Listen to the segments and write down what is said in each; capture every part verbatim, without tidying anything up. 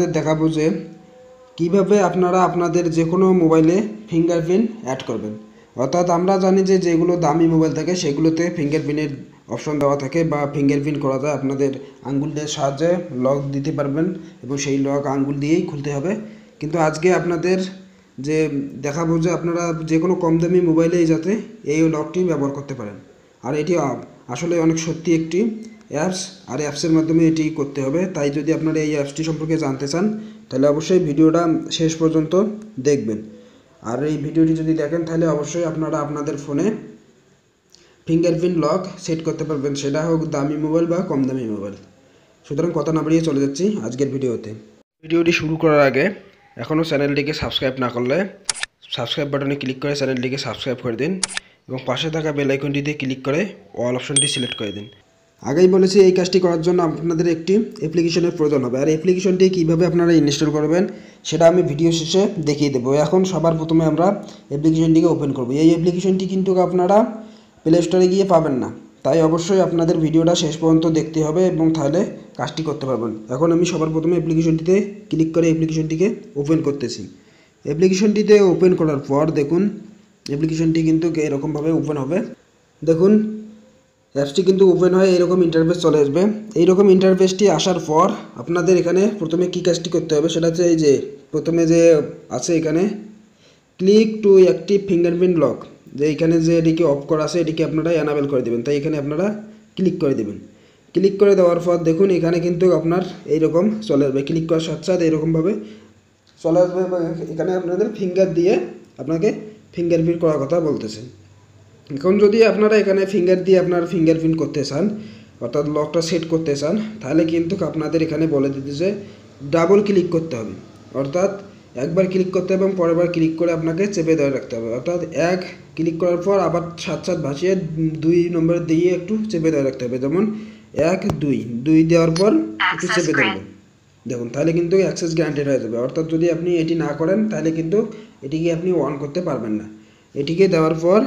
আপনাদের দেখাবো যে কিভাবে আপনারা আপনাদের যে কোনো মোবাইলে ফিঙ্গারপ্রিন্ট অ্যাড করবেন। অর্থাৎ আমরা জানি যে যেগুলো দামি মোবাইল থাকে সেগুলোতে ফিঙ্গারপ্রিন্টের অপশন দেওয়া থাকে বা ফিঙ্গারপ্রিন্ট করা যায়, আপনাদের আঙ্গুলের সাহায্যে লক দিতে পারবেন এবং সেই লক আঙ্গুল দিয়েই খুলতে হবে। কিন্তু আজকে আপনাদের যে দেখাবো যে আপনারা যে কোনো কম দামি মোবাইলেই যাতে এই লকটি ব্যবহার করতে পারেন। আর এটি আসলে অনেক সত্যি একটি অ্যাপস, আর অ্যাপসের মাধ্যমে এটি করতে হবে। তাই যদি আপনারা এই অ্যাপসটি সম্পর্কে জানতে চান তাহলে অবশ্যই ভিডিওটা শেষ পর্যন্ত দেখবেন। আর এই ভিডিওটি যদি দেখেন তাহলে অবশ্যই আপনারা আপনাদের ফোনে ফিঙ্গারপ্রিন্ট লক সেট করতে পারবেন, সেটা হোক দামি মোবাইল বা কম দামি মোবাইল। সুতরাং কথা না বাড়িয়ে চলে যাচ্ছি আজকের ভিডিওতে। ভিডিওটি শুরু করার আগে এখনও চ্যানেলটিকে সাবস্ক্রাইব না করলে সাবস্ক্রাইব বাটনে ক্লিক করে চ্যানেলটিকে সাবস্ক্রাইব করে দিন এবং পাশে থাকা বেল আইকনটিতে ক্লিক করে অল অপশনটি সিলেক্ট করে দিন। আগেই বলেছি এই কাজটি করার জন্য আপনাদের একটি অ্যাপ্লিকেশনের প্রয়োজন হবে, আর অ্যাপ্লিকেশনটি কীভাবে আপনারা ইনস্টল করবেন সেটা আমি ভিডিও শেষে দেখিয়ে দেবো। এখন সবার প্রথমে আমরা অ্যাপ্লিকেশনটিকে ওপেন করব। এই অ্যাপ্লিকেশনটি কিন্তু আপনারা প্লে স্টোরে গিয়ে পাবেন না, তাই অবশ্যই আপনাদের ভিডিওটা শেষ পর্যন্ত দেখতে হবে এবং তাহলে কাজটি করতে পারবেন। এখন আমি সবার প্রথমে অ্যাপ্লিকেশনটিতে ক্লিক করে অ্যাপ্লিকেশনটিকে ওপেন করতেছি। অ্যাপ্লিকেশনটিতে ওপেন করার পর দেখুন অ্যাপ্লিকেশনটি কিন্তু এরকমভাবে ওপেন হবে। দেখুন অ্যাপসটি কিন্তু ওপেন হয়, এরকম ইন্টারফেস চলে আসবে। এইরকম ইন্টারফেসটি আসার পর আপনাদের এখানে প্রথমে কী কাজটি করতে হবে সেটা হচ্ছে এই যে প্রথমে যে আছে এখানে click to active fingerprint lock, যে এখানে যে এটিকে অফ করা আছে এটিকে আপনারা অ্যানাবেল করে দেবেন। তাই এখানে আপনারা ক্লিক করে দেবেন। ক্লিক করে দেওয়ার পর দেখুন এখানে কিন্তু আপনার এইরকম চলে আসবে। ক্লিক করার সাথে সাথে এইরকমভাবে চলে আসবে। এখানে আপনাদের ফিঙ্গার দিয়ে আপনাকে ফিঙ্গারপ্রিন্ট করার কথা বলতেছে। এখন যদি আপনারা এখানে ফিঙ্গার দিয়ে আপনার ফিঙ্গারপ্রিন্ট করতে চান অর্থাৎ লকটা সেট করতে চান তাহলে কিন্তু আপনাদের এখানে বলে দিতে যে ডাবল ক্লিক করতে হবে, অর্থাৎ একবার ক্লিক করতে হবে এবং পরেরবার ক্লিক করে আপনাকে চেপে ধরে রাখতে হবে। অর্থাৎ এক ক্লিক করার পর আবার সাত সাত ভাসিয়ে দুই নম্বর দিয়ে একটু চেপে ধরে রাখতে হবে। যেমন এক দুই দুই দেওয়ার পর একটু চেপে ধরবেন, দেখুন তাহলে কিন্তু অ্যাক্সেস গ্যারান্টেড হয়ে যাবে। অর্থাৎ যদি আপনি এটি না করেন তাহলে কিন্তু এটিকে আপনি অন করতে পারবেন না। এটিকে দেওয়ার পর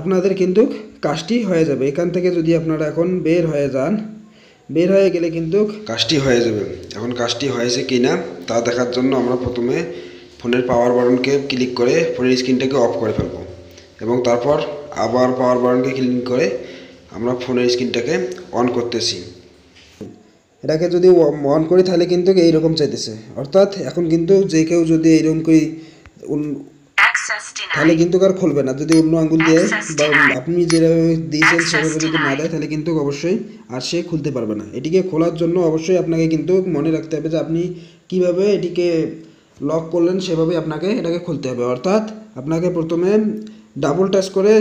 আপনাদের কিন্তু কাজটি হয়ে যাবে। এখান থেকে যদি আপনারা এখন বের হয়ে যান, বের হয়ে গেলে কিন্তু কাজটি হয়ে যাবে। এখন কাজটি হয়েছে কি না তা দেখার জন্য আমরা প্রথমে ফোনের পাওয়ার বাটনকে ক্লিক করে ফোনের স্ক্রিনটাকে অফ করে ফেলব এবং তারপর আবার পাওয়ার বাটনকে ক্লিক করে আমরা ফোনের স্ক্রিনটাকে অন করতেছি। এটাকে যদি অন করি তাহলে কিন্তু এইরকম চাইতেছে, অর্থাৎ এখন কিন্তু যে কেউ যদি এইরকম করি তাহলে কিন্তু আর খুলবে না। যদি অন্য আঙ্গুল দিয়ে বা আপনি যেভাবে দিয়েছেন সেভাবে যদি না দেয় তাহলে কিন্তু অবশ্যই আর সে খুলতে পারবে না। এটিকে খোলার জন্য অবশ্যই আপনাকে কিন্তু মনে রাখতে হবে যে আপনি কিভাবে এটিকে লক করলেন সেভাবে আপনাকে এটাকে খুলতে হবে। অর্থাৎ আপনাকে প্রথমে ডাবল টাচ করে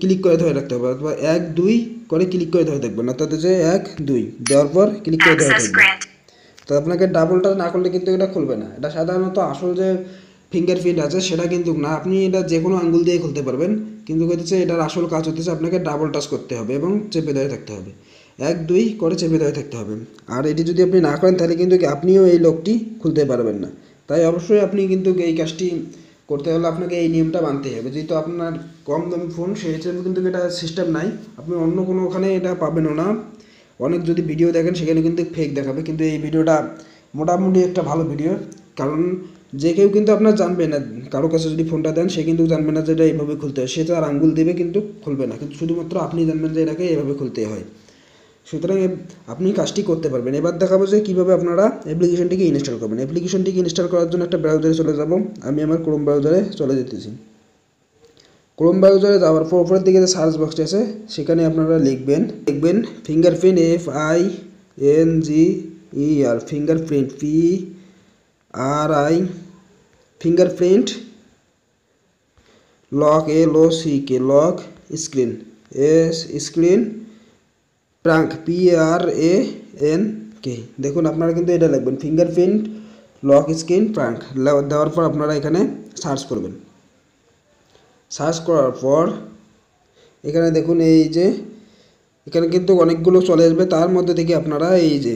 ক্লিক করে ধরে রাখতে হবে অথবা এক দুই করে ক্লিক করে ধরে থাকবেন, অর্থাৎ হচ্ছে এক দুই দেওয়ার পর ক্লিক করে ধরে থাকবেন। তো আপনাকে ডাবল টাচ না করলে কিন্তু এটা খুলবে না। এটা সাধারণত আসল যে ফিঙ্গারপ্রিন্ট আছে সেটা কিন্তু না, আপনি এটা যে কোনো আঙ্গুল দিয়ে খুলতে পারবেন, কিন্তু হচ্ছে এটার আসল কাজ হচ্ছে আপনাকে ডাবল টাচ করতে হবে এবং চেপে ধরে থাকতে হবে, এক দুই করে চেপে ধরে থাকতে হবে। আর এটি যদি আপনি না করেন তাহলে কিন্তু আপনিও এই লকটি খুলতে পারবেন না। তাই অবশ্যই আপনি কিন্তু এই কাজটি করতে হলে আপনাকে এই নিয়মটা মানতেই হবে। যেহেতু আপনার কম দামি ফোন সেই হিসেবে কিন্তু এটা সিস্টেম নাই, আপনি অন্য কোনো ওখানে এটা পাবেনও না। অনেক যদি ভিডিও দেখেন সেখানে কিন্তু ফেক দেখাবে, কিন্তু এই ভিডিওটা মোটামুটি একটা ভালো ভিডিও, কারণ যে কেউ কিন্তু আপনার জানবে না, কারো কাছে যদি ফোনটা দেন সে কিন্তু জানবে না যে এটা এইভাবে খুলতে হয়। সে তার আঙ্গুল দেবে কিন্তু খুলবে না, কিন্তু শুধুমাত্র আপনি জানবেন যে এটাকে এইভাবে খুলতে হয়। সুতরাং আপনি কাজটি করতে পারবেন। এবার দেখাবো যে কীভাবে আপনারা অ্যাপ্লিকেশনটিকে ইনস্টল করবেন। অ্যাপ্লিকেশনটিকে ইনস্টল করার জন্য একটা ব্রাউজারে চলে যাব। আমি আমার ক্রোম ব্রাউজারে চলে যেতেছি। ক্রোম ব্রাউজারে যাওয়ার পর উপরের দিকে যে সার্চ বক্সটি আছে সেখানে আপনারা লিখবেন লিখবেন fingerprint, F I N G E R fingerprint, P R I fingerprint lock, L O C K lock, screen S screen, prank P R A N K. দেখুন আপনারা কিন্তু এটা লিখবেন ফিঙ্গারপ্রিন্ট লক স্ক্রিন প্রাঙ্ক। দেওয়ার পর আপনারা এখানে search করবেন। সার্চ করার পর এখানে দেখুন এই যে এখানে কিন্তু অনেকগুলো চলে আসবে, তার মধ্যে থেকে আপনারা এই যে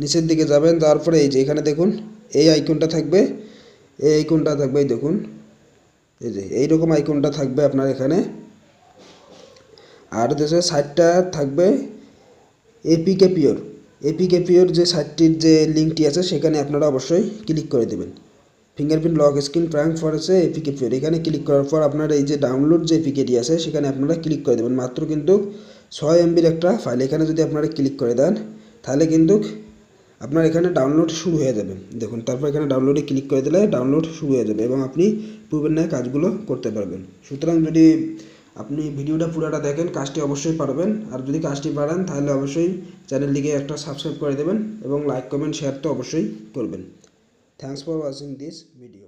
নিচের দিকে যাবেন, তারপরে এই যে এখানে দেখুন এই আইকনটা থাকবে, এই আইকনটা থাকবে, এই দেখুন এই যে এইরকম আইকনটা থাকবে আপনার এখানে। আর দেশে সাইটটা থাকবে এপিকে পিওর, एपिकेपिओर जो साइटटिर जो लिंकटी आछे सेखाने आपनारा अवश्य क्लिक कर देवें। फिंगरप्रिंट लॉक स्क्रीन प्रांक फरसे एपिकेपिओर एखाने क्लिक करार पर आपनारा ये जो डाउनलोड जो एपिकेटी आछे सेखाने आपनारा क्लिक कर देवें। मात्र किन्तु छय एमबिर एक फाइल एखाने जदि आपनारा क्लिक कर देन ताहले किन्तु আপনার এখানে ডাউনলোড শুরু হয়ে যাবে। দেখুন তারপর এখানে ডাউনলোডে ক্লিক করে দিলে ডাউনলোড শুরু হয়ে যাবে এবং আপনি পূর্বের ন্যায় কাজগুলো করতে পারবেন। সুতরাং যদি আপনি ভিডিওটা পুরোটা দেখেন কাজটি অবশ্যই পারবেন, আর যদি কাজটি পারেন তাহলে অবশ্যই চ্যানেলটিকে একটা সাবস্ক্রাইব করে দেবেন এবং লাইক কমেন্ট শেয়ার তো অবশ্যই করবেন। Thanks for watching this video.